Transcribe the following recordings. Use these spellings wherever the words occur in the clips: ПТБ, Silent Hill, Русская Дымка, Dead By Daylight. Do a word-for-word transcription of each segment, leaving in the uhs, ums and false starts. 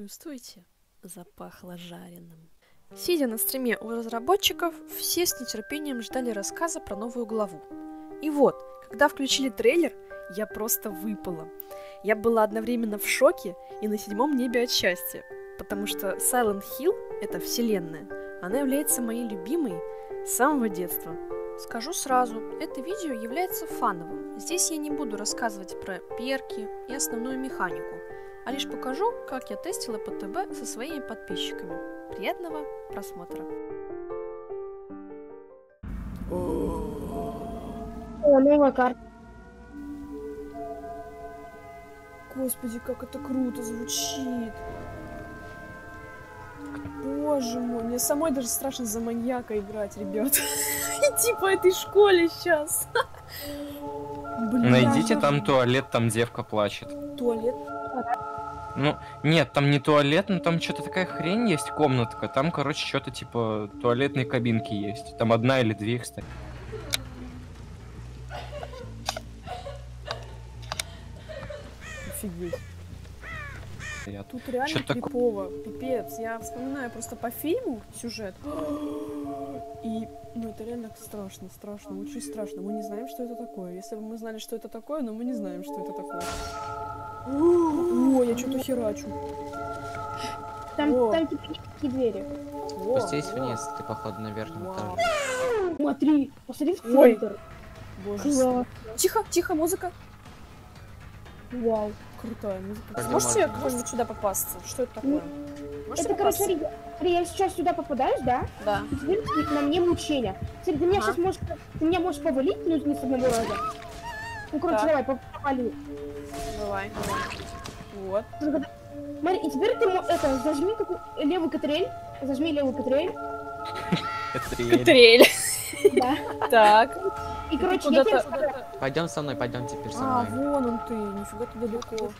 Чувствуете? Запахло жареным. Сидя на стриме у разработчиков, все с нетерпением ждали рассказа про новую главу. И вот, когда включили трейлер, я просто выпала. Я была одновременно в шоке и на седьмом небе от счастья, потому что Silent Hill — это вселенная. Она является моей любимой с самого детства. Скажу сразу, это видео является фановым. Здесь я не буду рассказывать про перки и основную механику, а лишь покажу, как я тестила ПТБ со своими подписчиками. Приятного просмотра! О, новая карта. Господи, как это круто звучит! Боже мой, мне самой даже страшно за маньяка играть, ребят. Идти по этой школе сейчас. Найдите там туалет, там девка плачет. Туалет? Ну, нет, там не туалет, но там что-то такая хрень есть, комнатка. Там, короче, что-то типа туалетной кабинки есть. Там одна или две, кстати. Офигеть. Тут реально крипово, пипец. Я вспоминаю просто по фильму сюжет. И, ну, это реально страшно, страшно, очень страшно. Мы не знаем, что это такое. Если бы мы знали, что это такое, но мы не знаем, что это такое. О, я что-то херачу. Там, там такие двери. Спустись вниз, ты, походу, на верхнем этаже. Смотри, посмотри в центр. Боже. Тихо, тихо, музыка. Вау. Крутая музыка. Можете кто-нибудь сюда попасться? Что это такое? Можете это, попасться? Короче, я сейчас сюда попадаюсь, да? Да. И теперь на мне мучение. Теперь ты меня а? сейчас можешь, ты меня можешь повалить, но не с одного раза. Ну, короче, да. Давай, повали. Давай. Вот. Смотри, и теперь ты это, зажми какую, левую катрель. Зажми левую катрель. Катрель. Да. Так. И, короче, я тебя... Пойдем со мной, пойдем теперь со мной. А, вон он ты, нифига ты далеко.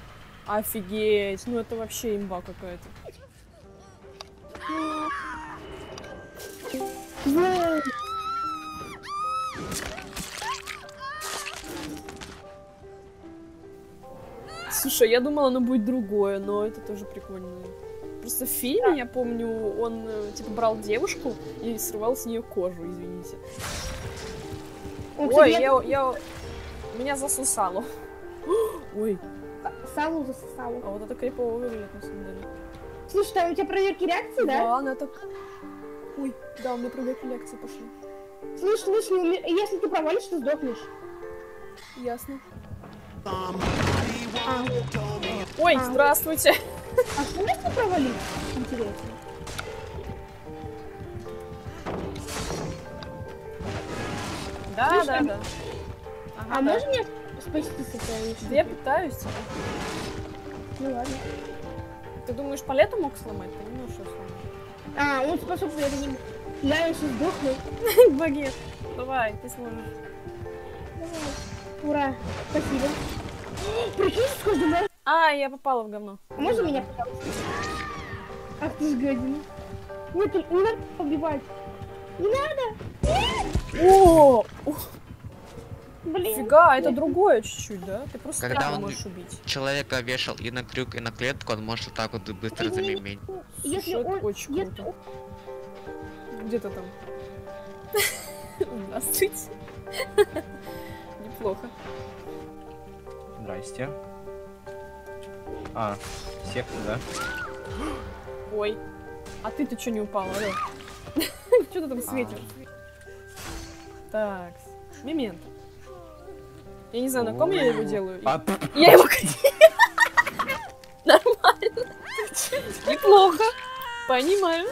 Офигеть, ну это вообще имба какая-то. Слушай, я думала, оно будет другое, но это тоже прикольно. Просто в фильме, я помню, он, типа, брал девушку и срывал с нее кожу, извините. Ой, Ой я, я, я... Меня засусало. Ой. Салу засусало. А вот это крипово выглядит, на самом деле. Слушай, там у тебя проверки реакции, да? Да, она так... Ой, да, у меня проверки реакции пошли. Слушай, слушай, если ты провалишь, ты сдохнешь. Ясно. А. Ой, а. Здравствуйте. А что можно провалить? Интересно. Да, слышь, да, а... да. Ага, а да. Можно мне спастись от... Я пытаюсь тебя. Ну ладно. Ты думаешь, по лету мог сломать? Ты не можешь его сломать. А, он способен, я не... Да, я сейчас сдохну. Багет, давай, ты сможешь. Давай. Ура, спасибо. Прикинь, сколько думаешь? А, я попала в говно. А можно меня, пожалуйста? Ах ты ж гадина. Нет, не надо побивать. Не надо! Нет! О, блин. Фига, это другое чуть-чуть, да? Ты просто не можешь убить. Человека вешал и на крюк, и на клетку, он может вот так вот быстро замеметь. Если он... очень круто. Он... Где-то там. Здравствуйте. Неплохо. Здрасте. А, секта, да? Ой. А ты-то чё не упала, да? Чё ты там светишь? Так, мемент. Я не знаю, на ком я его делаю. Я его... Нормально. Неплохо. Понимаю.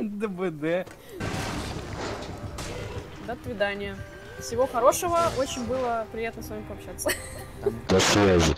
ДБД. До свидания. Всего хорошего. Очень было приятно с вами пообщаться. До связи.